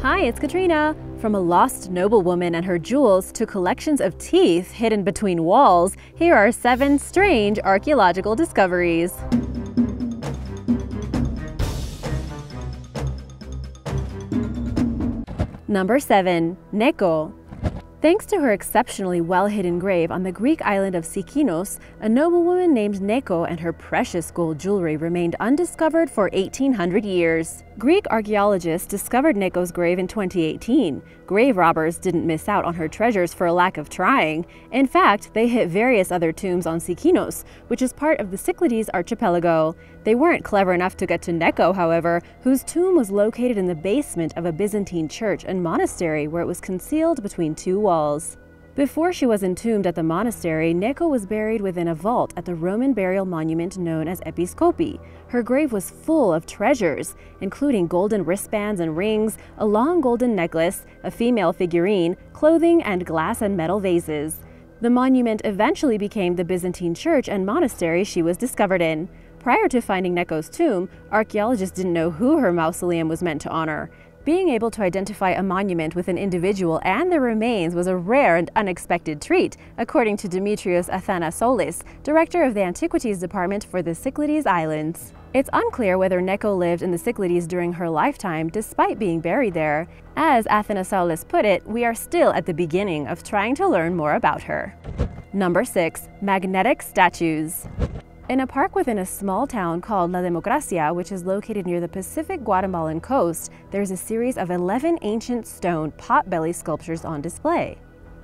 Hi, it's Katrina. From a lost noblewoman and her jewels to collections of teeth hidden between walls, here are 7 strange archaeological discoveries. Number 7. Neko. Thanks to her exceptionally well-hidden grave on the Greek island of Sikinos, a noblewoman named Neko and her precious gold jewelry remained undiscovered for 1,800 years. Greek archaeologists discovered Neko's grave in 2018. Grave robbers didn't miss out on her treasures for a lack of trying. In fact, they hit various other tombs on Sikinos, which is part of the Cyclades archipelago. They weren't clever enough to get to Neko, however, whose tomb was located in the basement of a Byzantine church and monastery where it was concealed between two walls. Before she was entombed at the monastery, Neko was buried within a vault at the Roman burial monument known as Episcopi. Her grave was full of treasures, including golden wristbands and rings, a long golden necklace, a female figurine, clothing, and glass and metal vases. The monument eventually became the Byzantine church and monastery she was discovered in. Prior to finding Neko's tomb, archaeologists didn't know who her mausoleum was meant to honor. Being able to identify a monument with an individual and their remains was a rare and unexpected treat, according to Demetrios Athanasoulis, director of the Antiquities Department for the Cyclades Islands. It's unclear whether Neko lived in the Cyclades during her lifetime, despite being buried there. As Athanasoulis put it, we are still at the beginning of trying to learn more about her. Number 6. Magnetic statues. In a park within a small town called La Democracia, which is located near the Pacific Guatemalan coast, there's a series of 11 ancient stone pot-belly sculptures on display.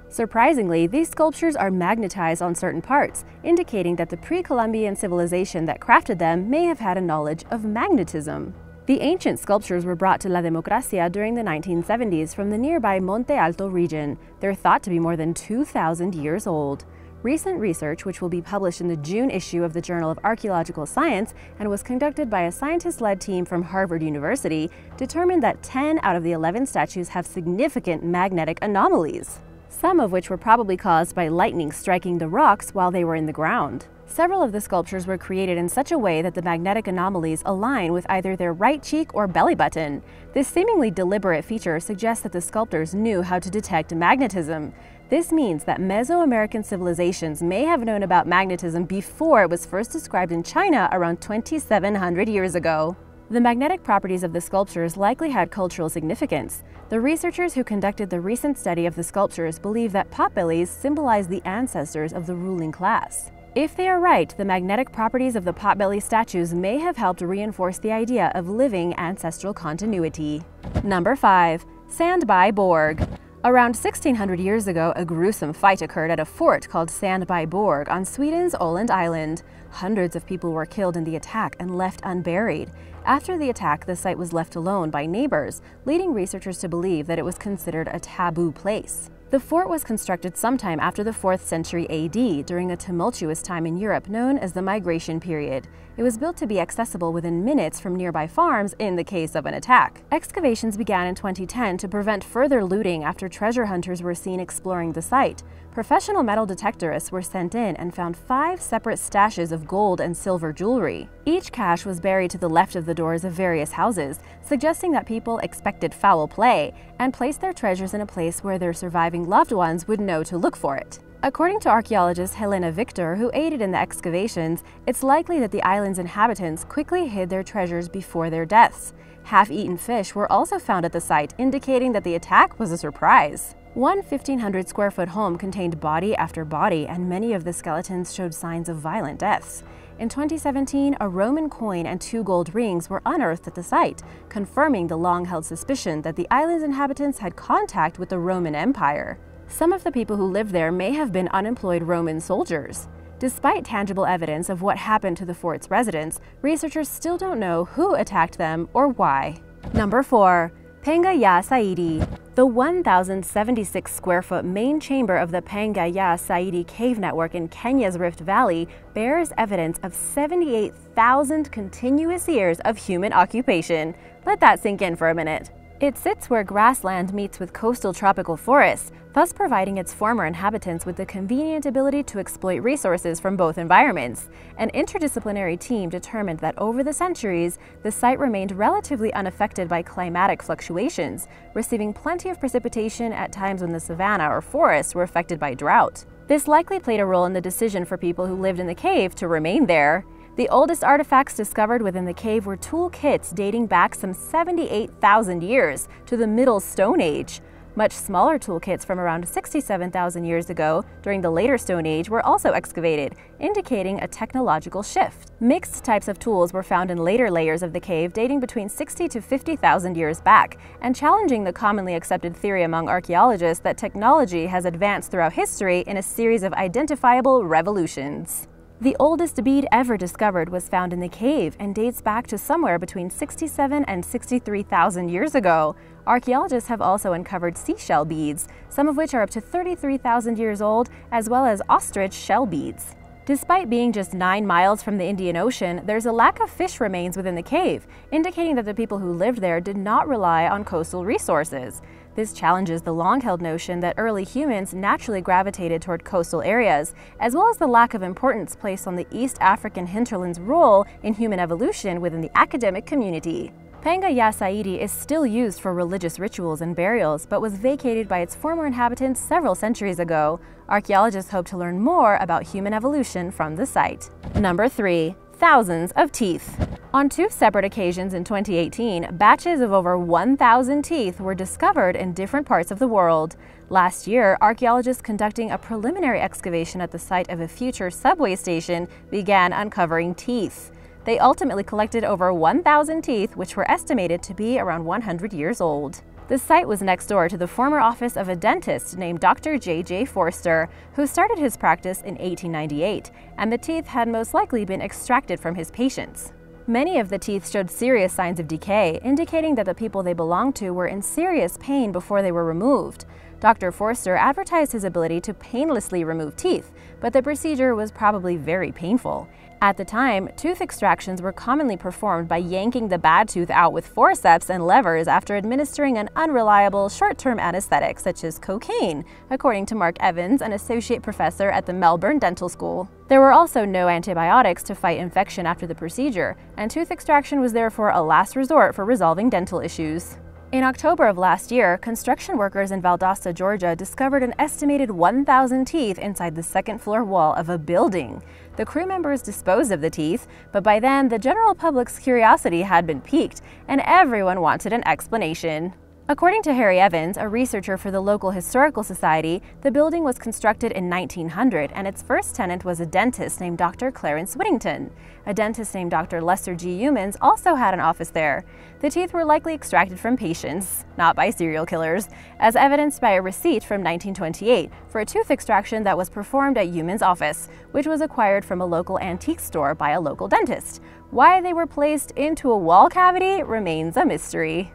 Surprisingly, these sculptures are magnetized on certain parts, indicating that the pre-Columbian civilization that crafted them may have had a knowledge of magnetism. The ancient sculptures were brought to La Democracia during the 1970s from the nearby Monte Alto region. They're thought to be more than 2,000 years old. Recent research, which will be published in the June issue of the Journal of Archaeological Science and was conducted by a scientist-led team from Harvard University, determined that 10 out of the 11 statues have significant magnetic anomalies, some of which were probably caused by lightning striking the rocks while they were in the ground. Several of the sculptures were created in such a way that the magnetic anomalies align with either their right cheek or belly button. This seemingly deliberate feature suggests that the sculptors knew how to detect magnetism. This means that Mesoamerican civilizations may have known about magnetism before it was first described in China around 2,700 years ago. The magnetic properties of the sculptures likely had cultural significance. The researchers who conducted the recent study of the sculptures believe that potbellies symbolize the ancestors of the ruling class. If they are right, the magnetic properties of the potbelly statues may have helped reinforce the idea of living ancestral continuity. Number 5. Sandby Borg. Around 1,600 years ago, a gruesome fight occurred at a fort called Sandby Borg on Sweden's Öland island. Hundreds of people were killed in the attack and left unburied. After the attack, the site was left alone by neighbors, leading researchers to believe that it was considered a taboo place. The fort was constructed sometime after the 4th century AD, during a tumultuous time in Europe known as the Migration Period. It was built to be accessible within minutes from nearby farms in the case of an attack. Excavations began in 2010 to prevent further looting after treasure hunters were seen exploring the site. Professional metal detectorists were sent in and found 5 separate stashes of gold and silver jewelry. Each cache was buried to the left of the doors of various houses, suggesting that people expected foul play and placed their treasures in a place where their surviving loved ones would know to look for it. According to archaeologist Helena Victor, who aided in the excavations, it's likely that the island's inhabitants quickly hid their treasures before their deaths. Half-eaten fish were also found at the site, indicating that the attack was a surprise. One 1,500-square-foot home contained body after body, and many of the skeletons showed signs of violent deaths. In 2017, a Roman coin and 2 gold rings were unearthed at the site, confirming the long-held suspicion that the island's inhabitants had contact with the Roman Empire. Some of the people who lived there may have been unemployed Roman soldiers. Despite tangible evidence of what happened to the fort's residents, researchers still don't know who attacked them or why. Number 4. Panga Ya Saidi. The 1,076-square-foot main chamber of the Panga Ya Saidi cave network in Kenya's Rift Valley bears evidence of 78,000 continuous years of human occupation. Let that sink in for a minute. It sits where grassland meets with coastal tropical forests, thus providing its former inhabitants with the convenient ability to exploit resources from both environments. An interdisciplinary team determined that over the centuries, the site remained relatively unaffected by climatic fluctuations, receiving plenty of precipitation at times when the savanna or forests were affected by drought. This likely played a role in the decision for people who lived in the cave to remain there. The oldest artifacts discovered within the cave were tool kits dating back some 78,000 years to the Middle Stone Age. Much smaller tool kits from around 67,000 years ago during the later Stone Age were also excavated, indicating a technological shift. Mixed types of tools were found in later layers of the cave dating between 60 to 50,000 years back, and challenging the commonly accepted theory among archaeologists that technology has advanced throughout history in a series of identifiable revolutions. The oldest bead ever discovered was found in the cave and dates back to somewhere between 67 and 63,000 years ago. Archaeologists have also uncovered seashell beads, some of which are up to 33,000 years old, as well as ostrich shell beads. Despite being just 9 miles from the Indian Ocean, there's a lack of fish remains within the cave, indicating that the people who lived there did not rely on coastal resources. This challenges the long-held notion that early humans naturally gravitated toward coastal areas, as well as the lack of importance placed on the East African hinterland's role in human evolution within the academic community. Panga Ya Saidi is still used for religious rituals and burials, but was vacated by its former inhabitants several centuries ago. Archaeologists hope to learn more about human evolution from the site. Number 3. Thousands of teeth. On 2 separate occasions in 2018, batches of over 1,000 teeth were discovered in different parts of the world. Last year, archaeologists conducting a preliminary excavation at the site of a future subway station began uncovering teeth. They ultimately collected over 1,000 teeth, which were estimated to be around 100 years old. The site was next door to the former office of a dentist named Dr. J.J. Forster, who started his practice in 1898, and the teeth had most likely been extracted from his patients. Many of the teeth showed serious signs of decay, indicating that the people they belonged to were in serious pain before they were removed. Dr. Forster advertised his ability to painlessly remove teeth, but the procedure was probably very painful. At the time, tooth extractions were commonly performed by yanking the bad tooth out with forceps and levers after administering an unreliable short-term anesthetic such as cocaine, according to Mark Evans, an associate professor at the Melbourne Dental School. There were also no antibiotics to fight infection after the procedure, and tooth extraction was therefore a last resort for resolving dental issues. In October of last year, construction workers in Valdosta, Georgia discovered an estimated 1,000 teeth inside the second-floor wall of a building. The crew members disposed of the teeth, but by then the general public's curiosity had been piqued, and everyone wanted an explanation. According to Harry Evans, a researcher for the local historical society, the building was constructed in 1900, and its first tenant was a dentist named Dr. Clarence Whittington. A dentist named Dr. Lester G. Eumanns also had an office there. The teeth were likely extracted from patients, not by serial killers, as evidenced by a receipt from 1928 for a tooth extraction that was performed at Eumanns' office, which was acquired from a local antique store by a local dentist. Why they were placed into a wall cavity remains a mystery.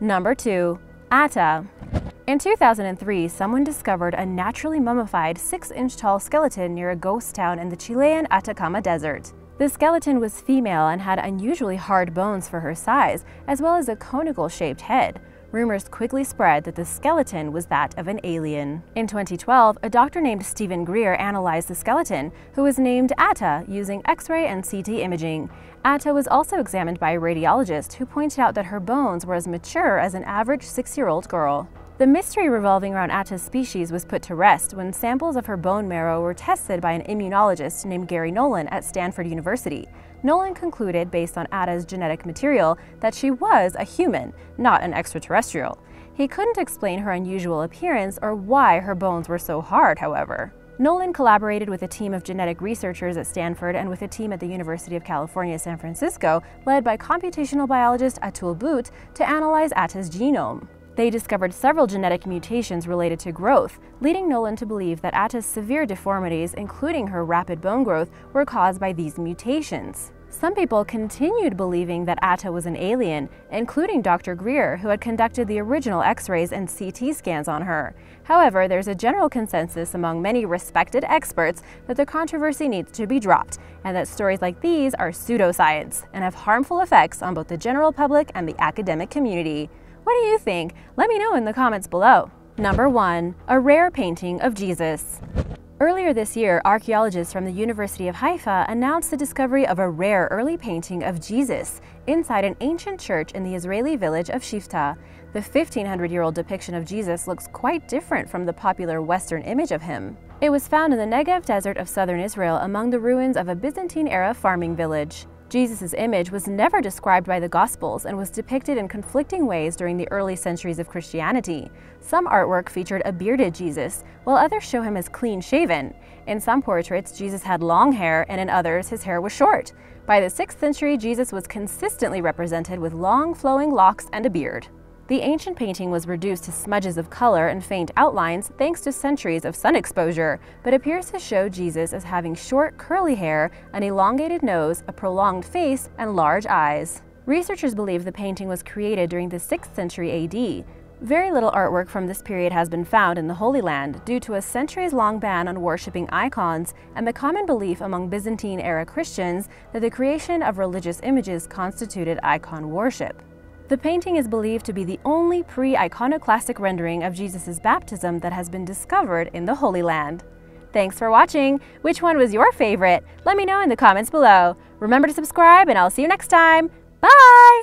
Number 2. Ata. In 2003, someone discovered a naturally mummified 6-inch-tall skeleton near a ghost town in the Chilean Atacama Desert. The skeleton was female and had unusually hard bones for her size, as well as a conical-shaped head. Rumors quickly spread that the skeleton was that of an alien. In 2012, a doctor named Stephen Greer analyzed the skeleton, who was named Ata using X-ray and CT imaging. Ata was also examined by a radiologist who pointed out that her bones were as mature as an average 6-year-old girl. The mystery revolving around Ata's species was put to rest when samples of her bone marrow were tested by an immunologist named Gary Nolan at Stanford University. Nolan concluded, based on Ata's genetic material, that she was a human, not an extraterrestrial. He couldn't explain her unusual appearance or why her bones were so hard, however. Nolan collaborated with a team of genetic researchers at Stanford and with a team at the University of California, San Francisco, led by computational biologist Atul Butte, to analyze Ata's genome. They discovered several genetic mutations related to growth, leading Nolan to believe that Ata's severe deformities, including her rapid bone growth, were caused by these mutations. Some people continued believing that Ata was an alien, including Dr. Greer, who had conducted the original X-rays and CT scans on her. However, there's a general consensus among many respected experts that the controversy needs to be dropped, and that stories like these are pseudoscience and have harmful effects on both the general public and the academic community. What do you think? Let me know in the comments below. Number 1. A rare painting of Jesus. Earlier this year, archaeologists from the University of Haifa announced the discovery of a rare early painting of Jesus inside an ancient church in the Israeli village of Shifta. The 1,500-year-old depiction of Jesus looks quite different from the popular Western image of him. It was found in the Negev desert of southern Israel among the ruins of a Byzantine-era farming village. Jesus' image was never described by the Gospels and was depicted in conflicting ways during the early centuries of Christianity. Some artwork featured a bearded Jesus, while others show him as clean-shaven. In some portraits, Jesus had long hair, and in others, his hair was short. By the 6th century, Jesus was consistently represented with long, flowing locks and a beard. The ancient painting was reduced to smudges of color and faint outlines thanks to centuries of sun exposure, but appears to show Jesus as having short, curly hair, an elongated nose, a prolonged face, and large eyes. Researchers believe the painting was created during the 6th century AD. Very little artwork from this period has been found in the Holy Land due to a centuries-long ban on worshipping icons and the common belief among Byzantine-era Christians that the creation of religious images constituted icon worship. The painting is believed to be the only pre-iconoclastic rendering of Jesus' baptism that has been discovered in the Holy Land. Thanks for watching! Which one was your favorite? Let me know in the comments below. Remember to subscribe, and I'll see you next time. Bye!